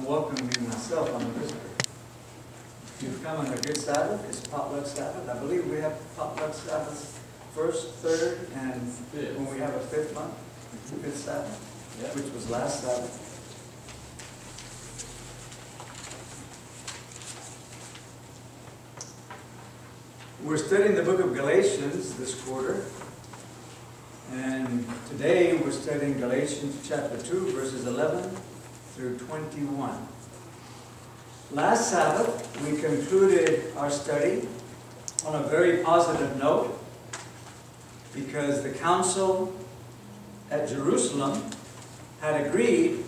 I'm welcoming you myself. I'm a visitor. You've come on a good Sabbath. It's potluck Sabbath. I believe we have potluck Sabbaths first, third, and fifth. When we have a fifth month, fifth Sabbath, yep. Which was last Sabbath. We're studying the book of Galatians this quarter, and today we're studying Galatians chapter 2, verses 11 through 21. Last Sabbath, we concluded our study on a very positive note because the council at Jerusalem had agreed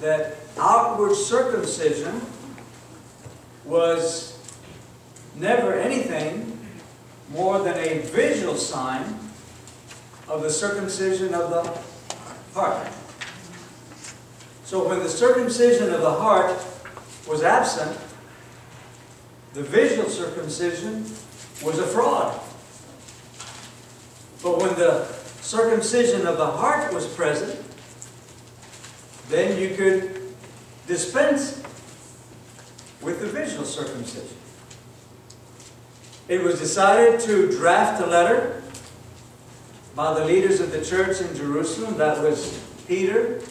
that outward circumcision was never anything more than a visual sign of the circumcision of the heart. So when the circumcision of the heart was absent, the visual circumcision was a fraud. But when the circumcision of the heart was present, then you could dispense with the visual circumcision. It was decided to draft a letter by the leaders of the church in Jerusalem. That was Peter,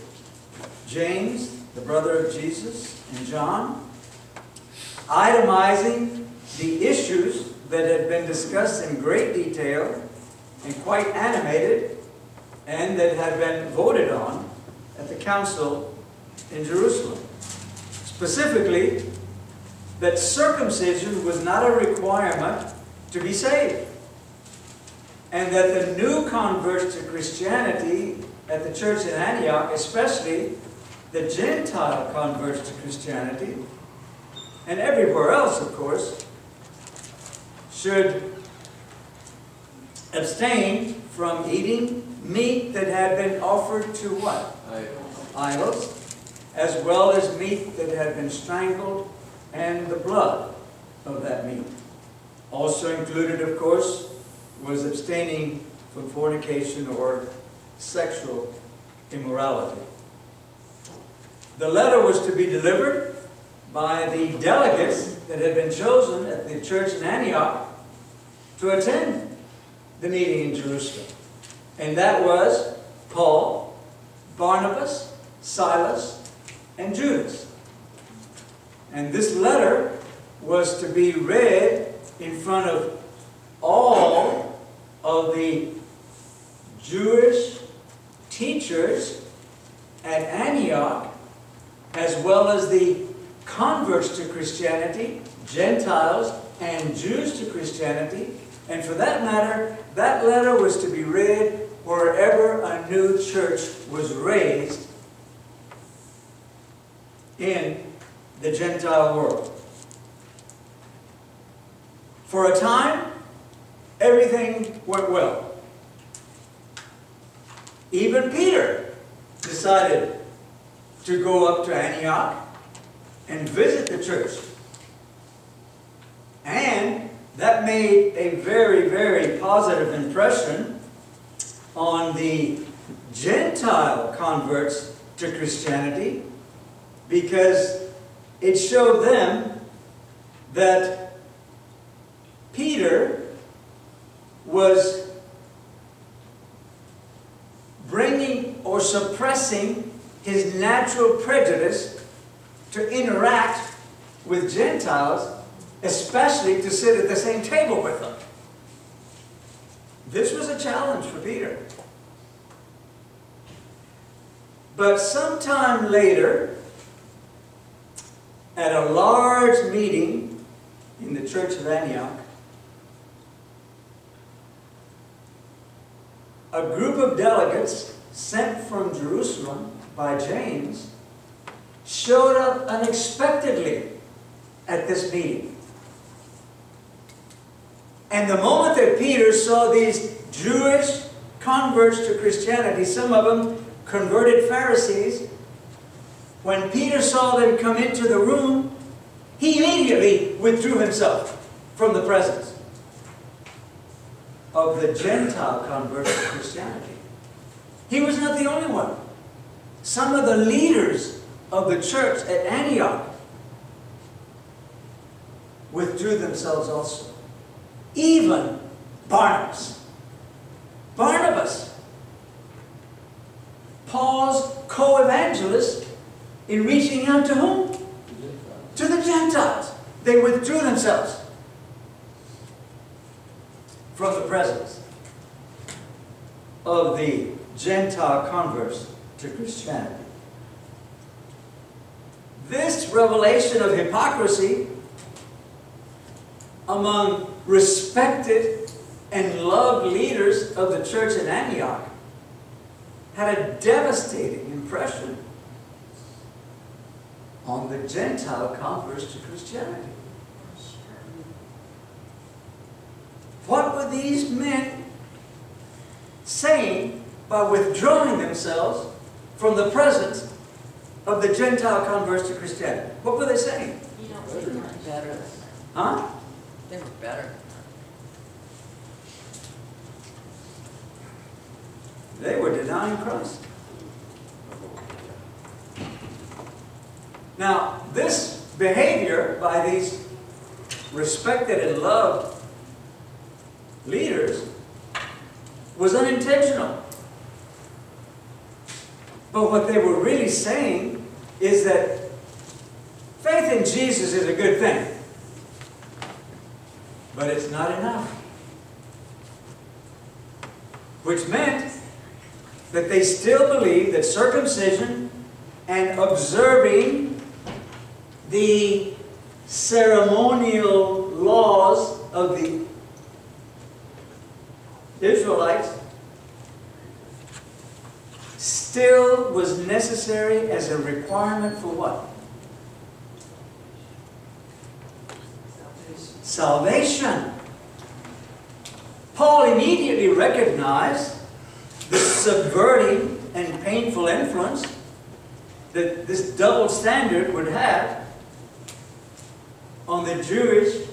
James, the brother of Jesus, and John, itemizing the issues that had been discussed in great detail and quite animated and that had been voted on at the council in Jerusalem. Specifically, that circumcision was not a requirement to be saved, and that the new converts to Christianity at the church in Antioch, especially the Gentile converts to Christianity, and everywhere else, of course, should abstain from eating meat that had been offered to what? Idols, as well as meat that had been strangled, and the blood of that meat. Also included, of course, was abstaining from fornication or sexual immorality. The letter was to be delivered by the delegates that had been chosen at the church in Antioch to attend the meeting in Jerusalem. And that was Paul, Barnabas, Silas, and Judas. And this letter was to be read in front of all of the Jewish teachers at Antioch, as well as the converts to Christianity, Gentiles, and Jews to Christianity. And for that matter, that letter was to be read wherever a new church was raised in the Gentile world. For a time, everything went well. Even Peter decided to go up to Antioch and visit the church. And that made a very, very positive impression on the Gentile converts to Christianity, because it showed them that Peter was bringing or suppressing his natural prejudice to interact with Gentiles, especially to sit at the same table with them. This was a challenge for Peter. But sometime later, at a large meeting in the church of Antioch, a group of delegates sent from Jerusalem by James showed up unexpectedly at this meeting. And the moment that Peter saw these Jewish converts to Christianity, some of them converted Pharisees, when Peter saw them come into the room, he immediately withdrew himself from the presence of the Gentile converts to Christianity. He was not the only one. Some of the leaders of the church at Antioch withdrew themselves also. Even Barnabas. Barnabas, Paul's co-evangelist, in reaching out to whom? To the Gentiles. They withdrew themselves from the presence of the Gentile converts to Christianity. This revelation of hypocrisy among respected and loved leaders of the church in Antioch had a devastating impression on the Gentile converts to Christianity. What were these men saying by withdrawing themselves from the presence of the Gentile converts to Christianity? What were they saying? You don't really want better. Huh? They were better. They were denying Christ. Now, this behavior by these respected and loved leaders was unintentional. But what they were really saying is that faith in Jesus is a good thing. But it's not enough. Which meant that they still believed that circumcision and observing the ceremonial laws of the Israelites still was necessary as a requirement for what? Salvation. Paul immediately recognized the subverting and painful influence that this double standard would have on the Jewish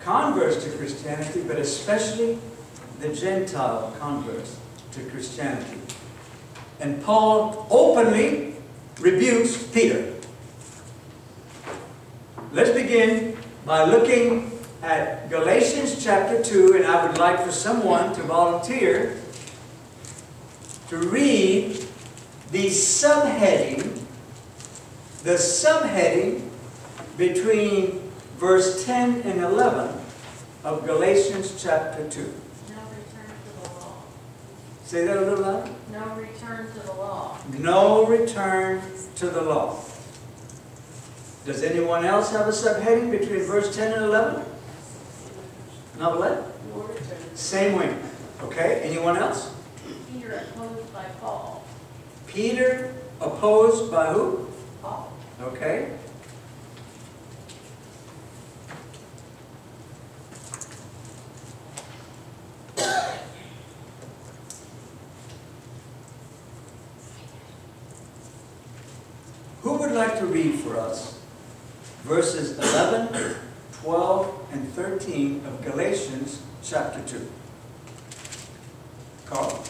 converts to Christianity, but especially the Gentile converts to Christianity. And Paul openly rebukes Peter. Let's begin by looking at Galatians chapter 2, and I would like for someone to volunteer to read the subheading between verse 10 and 11 of Galatians chapter 2. No return to the law. Say that a little louder. No return to the law. No return to the law. Does anyone else have a subheading between verse 10 and 11? Not what? Same way. Okay, anyone else? Peter opposed by Paul. Peter opposed by who? Paul. Okay. Who would like to read for us verses 11, 12, and 13 of Galatians chapter 2. Carl.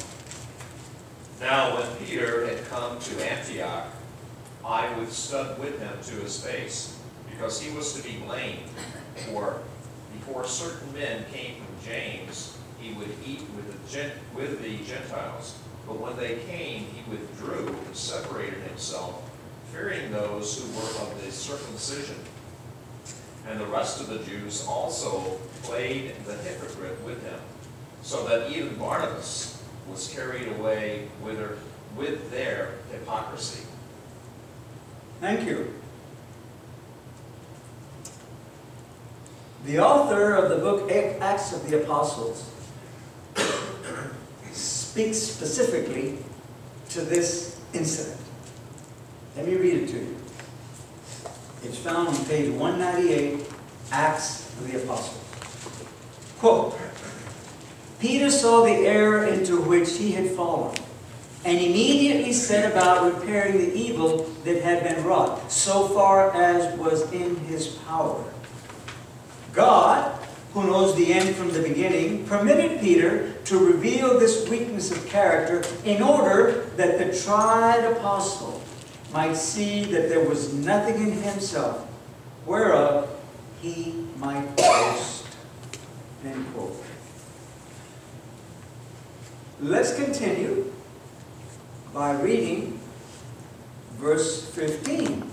Now when Peter had come to Antioch, I withstood with him to his face, because he was to be blamed. For before certain men came from James, he would eat with the Gentiles. But when they came, he withdrew and separated himself, fearing those who were of the circumcision. And the rest of the Jews also played the hypocrite with him, so that even Barnabas was carried away with their hypocrisy. Thank you. The author of the book Acts of the Apostles speaks specifically to this incident. Let me read it to you. It's found on page 198, Acts of the Apostles. Quote, Peter saw the error into which he had fallen, and immediately set about repairing the evil that had been wrought, so far as was in his power. God, who knows the end from the beginning, permitted Peter to reveal this weakness of character in order that the tried apostle might see that there was nothing in himself whereof he might boast." End quote. Let's continue by reading verse 15.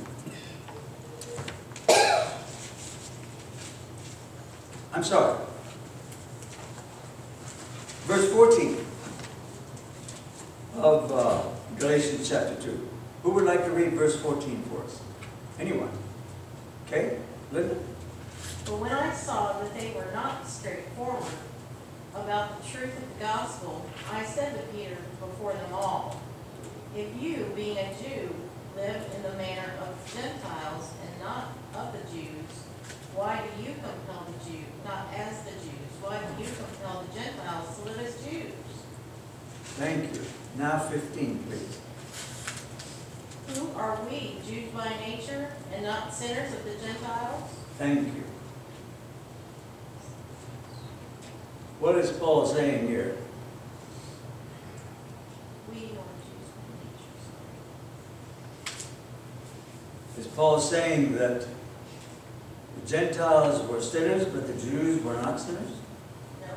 I'm sorry. Verse 14 of Galatians chapter 2. Who would like to read verse 14 for us? Anyone? Okay, Linda? "But when I saw that they were not straightforward about the truth of the gospel, I said to Peter before them all, 'If you, being a Jew, live in the manner of Gentiles and not of the Jews, why do you compel the Jews, not as the Jews? Why do you compel the Gentiles to live as Jews?'" Thank you. Now 15, please. "Who are we, Jews by nature, and not sinners of the Gentiles?" Thank you. What is Paul saying here? We are Jews by nature. Is Paul saying that the Gentiles were sinners, but the Jews were not sinners? No.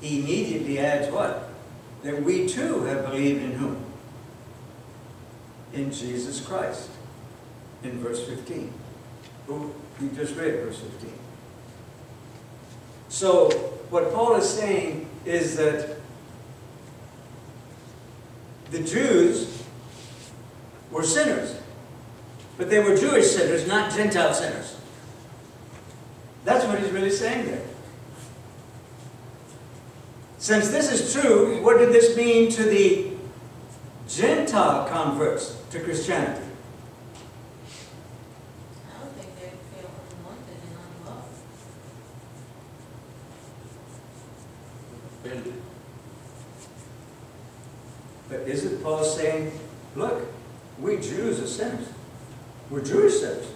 He immediately adds what? That we too have believed in whom? In Jesus Christ. In verse 15. Who? You just read verse 15. So, what Paul is saying is that the Jews were sinners, but they were Jewish sinners, not Gentile sinners. That's what he's really saying there. Since this is true, what did this mean to the Gentile converts to Christianity? I don't think they feel unwanted and unloved. Offended. But isn't Paul saying, look, we Jews are sinners. We're Jewish sinners.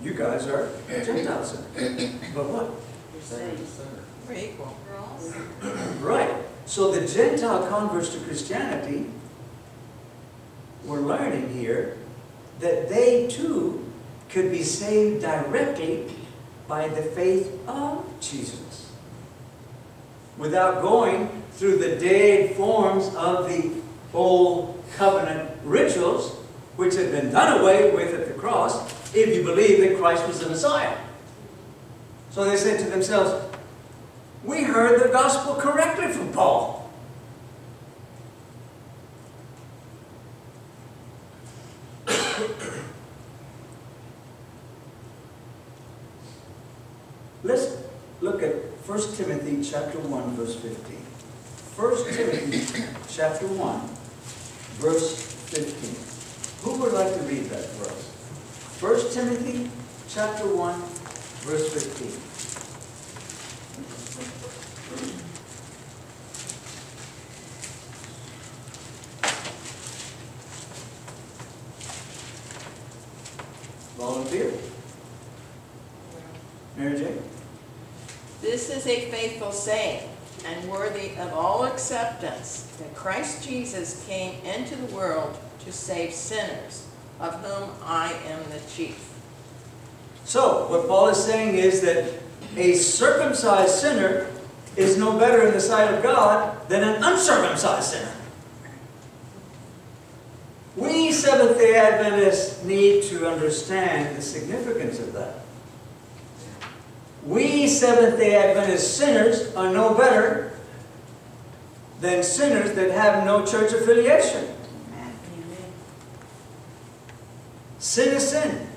You guys are Gentile sinners. But what? You're saying sinners. We're equal. We're all sinners. Right. So the Gentile converts to Christianity, we're learning here that they too could be saved directly by the faith of Jesus, without going through the dead forms of the old covenant rituals, which had been done away with at the cross, if you believe that Christ was the Messiah. So they said to themselves, we heard the gospel correctly from Paul. Let's look at 1 Timothy chapter 1, verse 15. 1 Timothy chapter 1, verse 15. Who would like to read that for us? 1 Timothy chapter 1, verse 15. Volunteer. Mary Jane. "This is a faithful saying, and worthy of all acceptance, that Christ Jesus came into the world to save sinners, of whom I am the chief." So, what Paul is saying is that a circumcised sinner is no better in the sight of God than an uncircumcised sinner. We Seventh-day Adventists need to understand the significance of that. We Seventh-day Adventist sinners are no better than sinners that have no church affiliation. Sin is sin.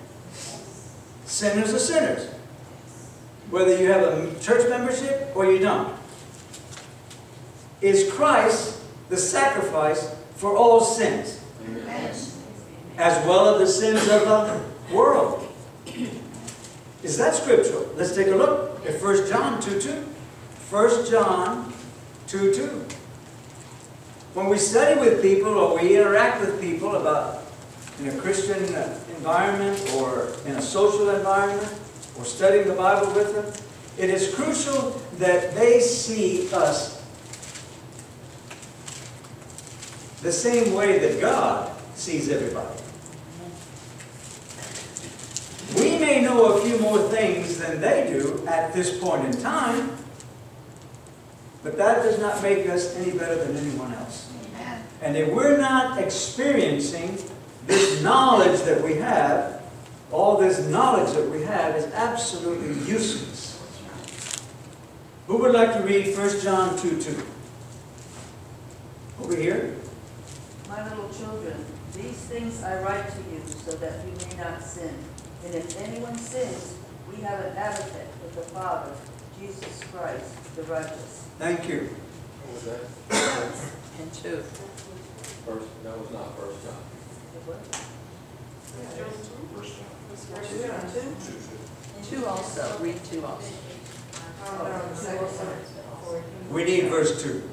Sinners are sinners. Whether you have a church membership or you don't. Is Christ the sacrifice for all sins? Amen. As well as the sins of the world. Is that scriptural? Let's take a look at 1 John 2:2. 1 John 2:2. When we study with people or we interact with people about in a Christian environment or in a social environment or studying the Bible with them, it is crucial that they see us the same way that God sees everybody. We may know a few more things than they do at this point in time, but that does not make us any better than anyone else. And if we're not experiencing this knowledge that we have, all this knowledge that we have is absolutely useless. Who would like to read 1 John 2:2? Over here. My little children, these things I write to you so that you may not sin. And if anyone sins, we have an advocate with the Father, Jesus Christ, the righteous. Thank you. What was that? 1 and 2. First, that was not 1 John. It was? Yeah, it was 1 John 2. 2 also. Read 2 also. We need verse 2.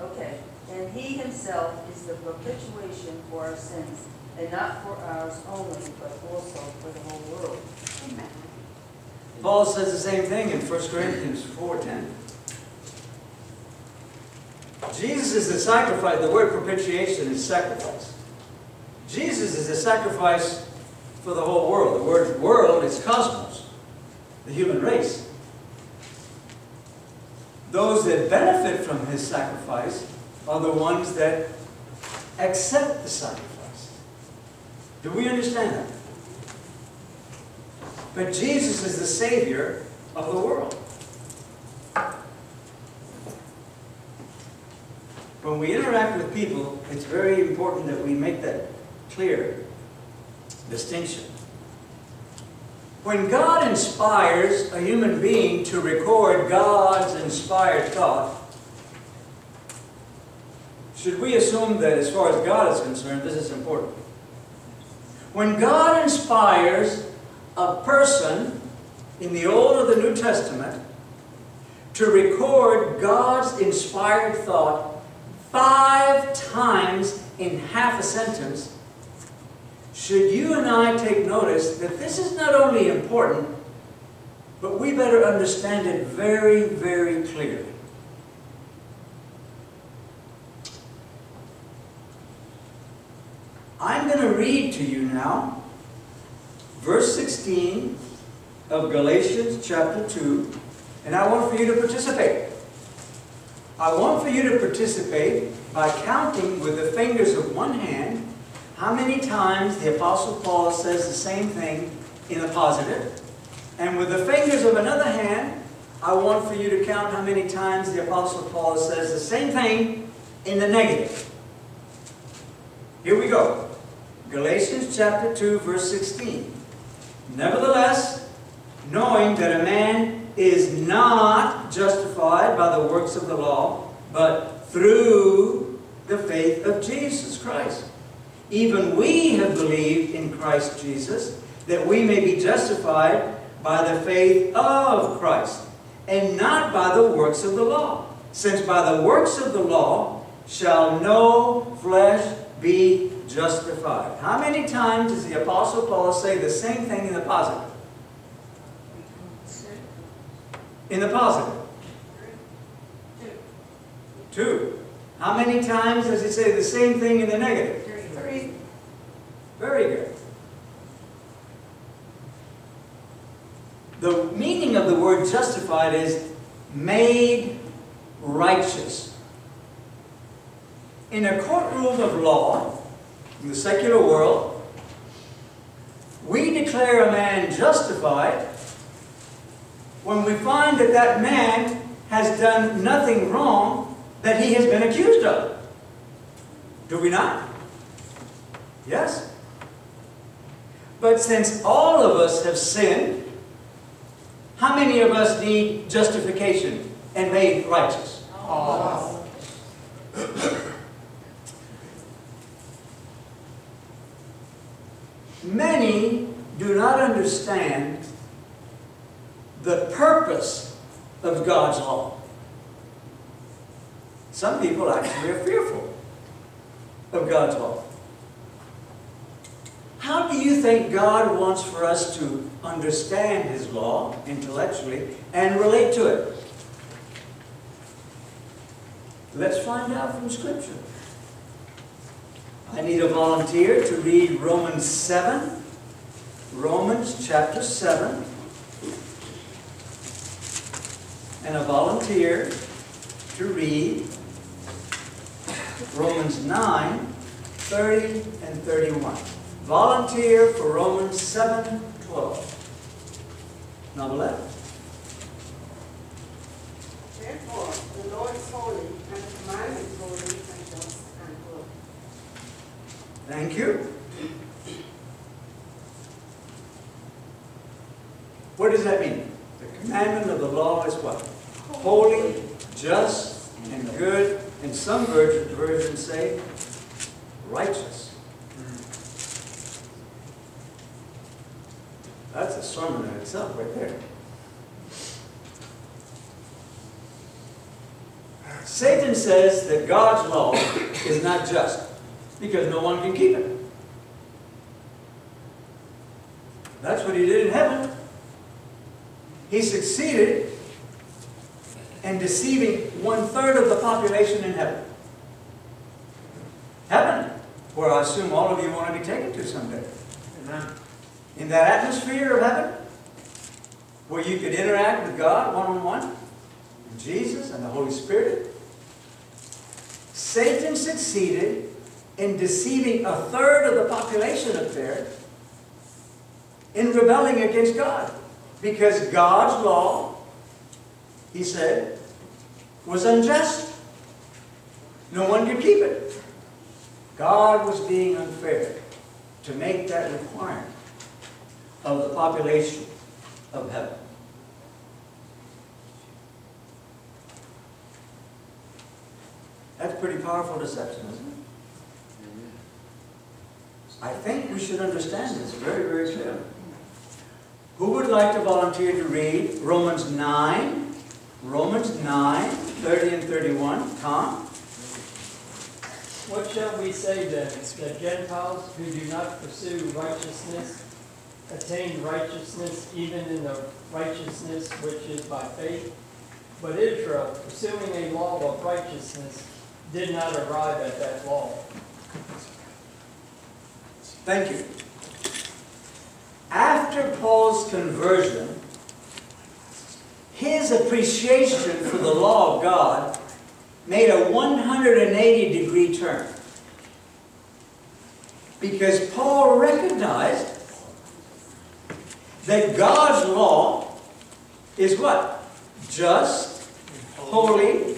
Okay. And He Himself is the propitiation for our sins, and not for ours only, but also for the whole world. Amen. Paul says the same thing in 1 Corinthians 4:10. Jesus is the sacrifice. The word propitiation is sacrifice. Jesus is the sacrifice for the whole world. The word world is cosmos, the human race. Those that benefit from His sacrifice are the ones that accept the sacrifice. Do we understand that? But Jesus is the Savior of the world. When we interact with people, it's very important that we make that clear distinction. When God inspires a human being to record God's inspired thought, should we assume that as far as God is concerned, this is important? When God inspires a person in the Old or the New Testament to record God's inspired thought 5 times in half a sentence, should you and I take notice that this is not only important, but we better understand it very, very clearly. I'm going to read to you now verse 16 of Galatians chapter 2, and I want for you to participate. I want for you to participate by counting with the fingers of one hand how many times the Apostle Paul says the same thing in the positive, and with the fingers of another hand, I want for you to count how many times the Apostle Paul says the same thing in the negative. Here we go. Galatians chapter 2, verse 16. Nevertheless, knowing that a man is not justified by the works of the law, but through the faith of Jesus Christ. Even we have believed in Christ Jesus, that we may be justified by the faith of Christ, and not by the works of the law. Since by the works of the law shall no flesh be justified. How many times does the Apostle Paul say the same thing in the positive? In the positive? 2. How many times does he say the same thing in the negative? 3. Very good. The meaning of the word justified is made righteous. In a courtroom of law, in the secular world, we declare a man justified when we find that that man has done nothing wrong that he has been accused of. Do we not? Yes? But since all of us have sinned, how many of us need justification and made righteous? All of us. Many do not understand the purpose of God's law. Some people actually are fearful of God's law. How do you think God wants for us to understand His law intellectually and relate to it? Let's find out from Scripture. I need a volunteer to read Romans 7. Romans chapter 7. And a volunteer to read Romans 9, 30, and 31. Volunteer for Romans 7, 12. Novelette. Therefore, the Lord is holy, and the commandment is holy, and just and good. Thank you. What does that mean? The commandment of the law is what? Holy, just, and good. And some versions say righteous. That's a sermon in itself right there. Satan says that God's law is not just because no one can keep it. That's what he did in heaven. He succeeded in deceiving 1/3 of the population in heaven. Heaven, where I assume all of you want to be taken to someday. Amen. In that atmosphere of heaven, where you could interact with God one-on-one, with Jesus and the Holy Spirit, Satan succeeded in deceiving 1/3 of the population up there in rebelling against God. Because God's law, he said, was unjust. No one could keep it. God was being unfair to make that requirement of the population of heaven. That's pretty powerful deception, isn't it? I think we should understand this very, very clearly. Who would like to volunteer to read Romans 9, Romans 9, 30 and 31? Tom? What shall we say then? That Gentiles who do not pursue righteousness attain righteousness, even in the righteousness which is by faith? But Israel, pursuing a law of righteousness, did not arrive at that law. Thank you. After Paul's conversion, his appreciation for the law of God made a 180-degree turn. Because Paul recognized that God's law is what? Just, holy,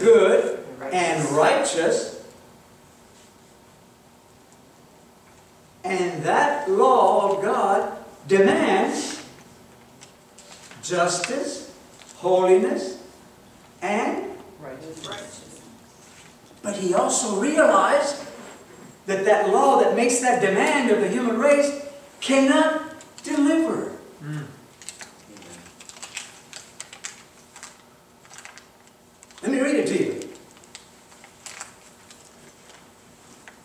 good, and righteous. And that law of God demands justice, holiness, and righteousness. But he also realized that that law that makes that demand of the human race cannot deliver. Mm. Let me read it to you.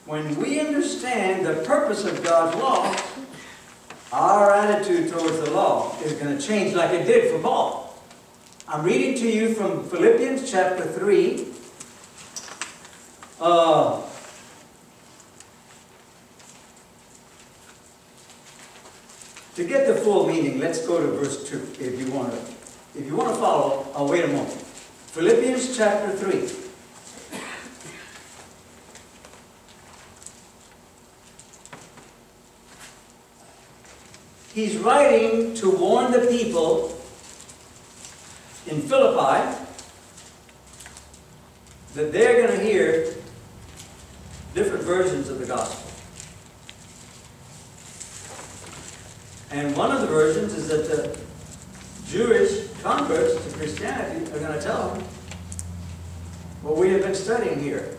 When we understand the purpose of God's law, our attitude towards the law is going to change like it did for Paul. I'm reading to you from Philippians chapter 3. To get the full meaning, let's go to verse 2 if you want to. If you want to follow, I'll wait a moment. Philippians chapter 3. He's writing to warn the people in Philippi that they're going to hear different versions of the gospel. And one of the versions is that the Jewish converts to Christianity are going to tell them, well, we have been studying here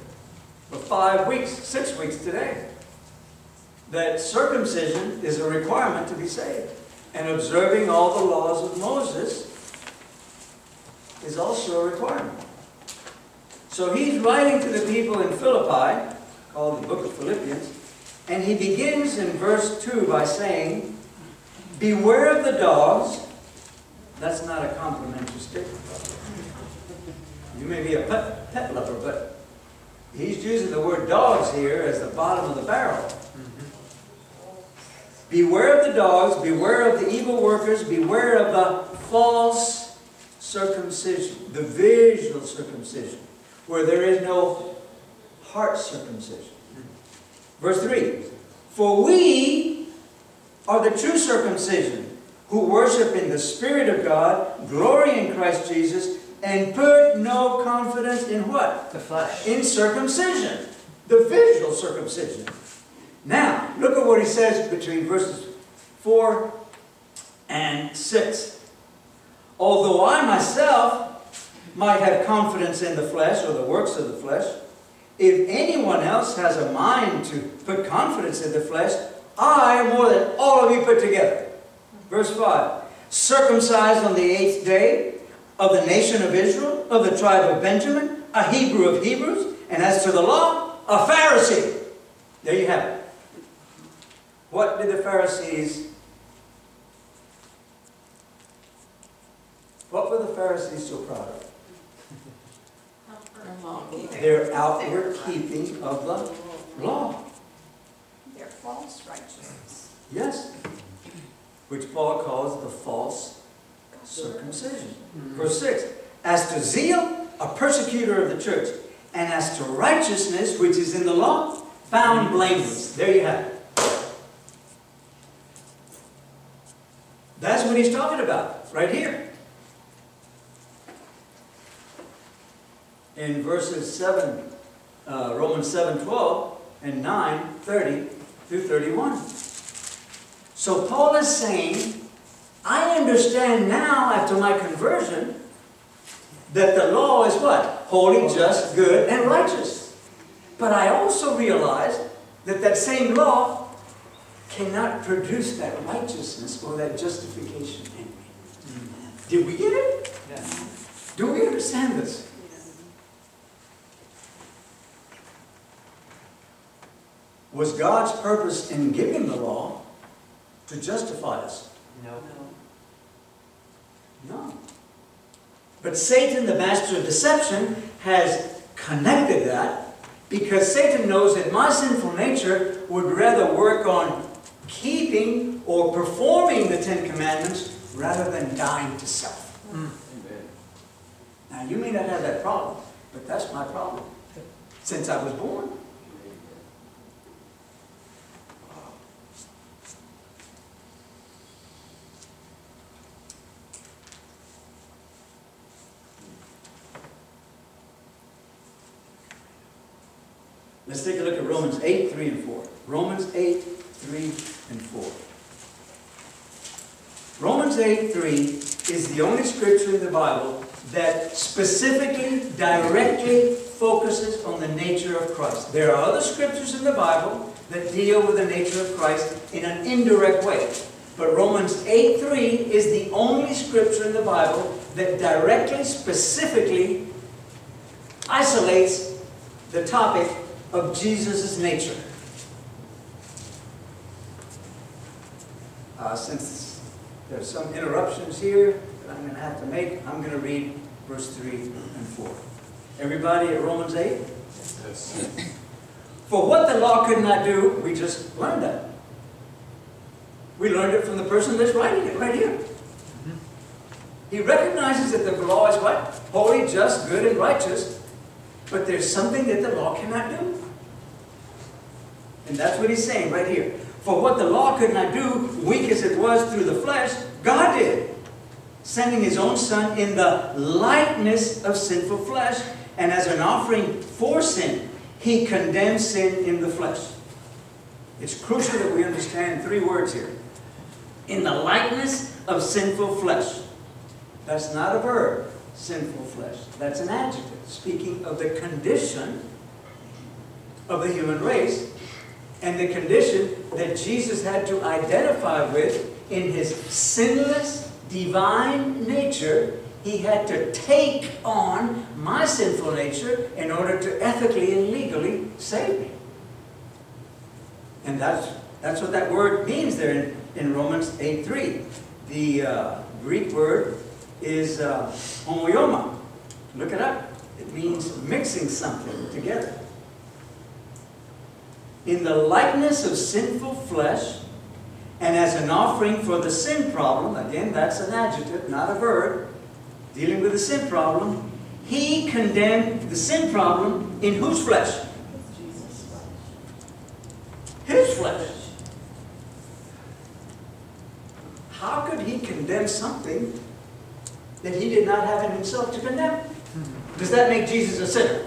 for 5 weeks, 6 weeks today, that circumcision is a requirement to be saved. And observing all the laws of Moses is also a requirement. So he's writing to the people in Philippi, called the Book of Philippians, and he begins in verse 2 by saying, beware of the dogs. That's not a complimentary statement. You may be a pet lover, but He's using the word dogs here as the bottom of the barrel. Mm-hmm. Beware of the dogs, beware of the evil workers, beware of the false circumcision, the visual circumcision, where there is no heart circumcision. Mm-hmm. Verse 3, for we are the true circumcision, who worship in the Spirit of God, glory in Christ Jesus, and put no confidence in what? The flesh. In circumcision. The visual circumcision. Now, look at what he says between verses 4 and 6. Although I myself might have confidence in the flesh, or the works of the flesh, if anyone else has a mind to put confidence in the flesh, I more than all of you put together. Verse 5. Circumcised on the 8th day, of the nation of Israel, of the tribe of Benjamin, a Hebrew of Hebrews, and as to the law, a Pharisee. There you have it. What did the Pharisees... what were the Pharisees so proud of? Their outward keeping of the law. Their false righteousness. Yes. Which Paul calls the false circumcision. Mm-hmm. Verse 6. As to zeal, a persecutor of the church, and as to righteousness, which is in the law, found blameless. There you have it. That's what he's talking about, right here. In verses 7, Romans 7:12 and 9:30 through 31. So Paul is saying, I understand now, after my conversion, that the law is what? Holy, just, good, and righteous. But I also realized that that same law cannot produce that righteousness or that justification in me. Mm-hmm. Did we get it? Yes. Do we understand this? Yes. Was God's purpose in giving the law to justify us? No. No. But Satan, the master of deception, has connected that because Satan knows that my sinful nature would rather work on keeping or performing the Ten Commandments rather than dying to self. Mm. Amen. Now, you may not have that problem, but that's my problem since I was born. Let's take a look at Romans 8, 3 and 4. Romans 8, 3 and 4. Romans 8, 3 is the only scripture in the Bible that specifically, directly focuses on the nature of Christ. There are other scriptures in the Bible that deal with the nature of Christ in an indirect way. But Romans 8, 3 is the only scripture in the Bible that directly, specifically isolates the topic of Jesus' nature. Since there's some interruptions here that I'm going to have to make, I'm going to read verse 3 and 4. Everybody at Romans 8? Yes. For what the law could not do, we just learned that. We learned it from the person that's writing it right here. Mm-hmm. He recognizes that the law is what? Holy, just, good, and righteous. But there's something that the law cannot do. And that's what he's saying right here. For what the law could not do, weak as it was through the flesh, God did, sending His own Son in the likeness of sinful flesh, and as an offering for sin, He condemned sin in the flesh. It's crucial that we understand three words here. In the likeness of sinful flesh. That's not a verb, sinful flesh. That's an adjective. Speaking of the condition of the human race and the condition that Jesus had to identify with in His sinless, divine nature. He had to take on my sinful nature in order to ethically and legally save me. And that's what that word means there in Romans 8:3. The Greek word is homoioma. Look it up. It means mixing something together. in the likeness of sinful flesh, and as an offering for the sin problem, again, that's an adjective, not a verb, dealing with the sin problem, he condemned the sin problem in whose flesh? His flesh. How could he condemn something that he did not have in himself to condemn? Does that make Jesus a sinner?